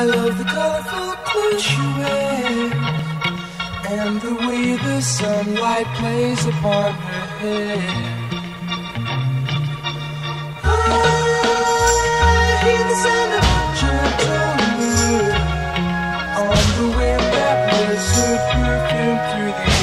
I love the colorful clothes you wear, and the way the sunlight plays upon her hair. I hear the sound of gentle mood on the wind that blows her perfume through the air.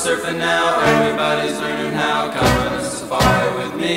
Surfing now, everybody's learning how. Come on a safari with me.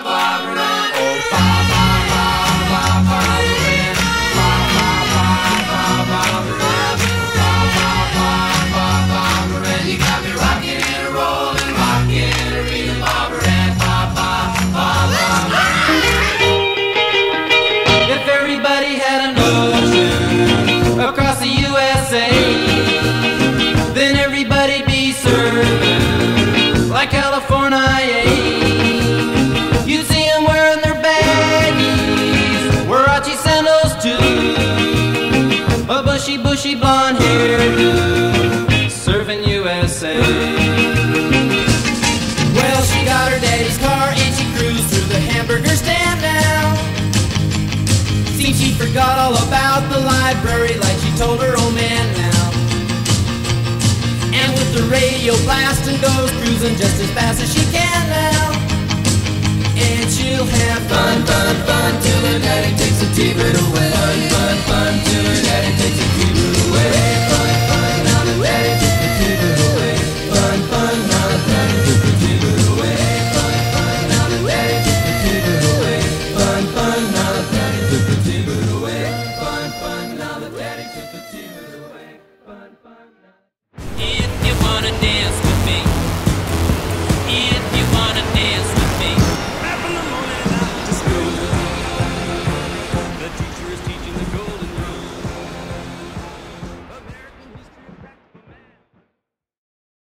Bob, Bob. Bushy blonde hairdo, serving USA. Well, she got her daddy's car and she cruised through the hamburger stand now. Seems she forgot all about the library like she told her old man now. And with the radio blasting, goes cruising just as fast as she can now. And she'll have fun, fun, fun till her daddy takes the T-bird away. Fun, fun, fun till her daddy takes the T-bird away. Fun, fun, now the daddy takes the T-bird away. Fun, fun, now the daddy takes the T-bird away. Fun, fun, now the daddy takes the T-bird away. Fun, fun, now the daddy takes the T-bird away. Fun, fun, now the daddy takes the T-bird away. Fun, fun, now. If you wanna dance.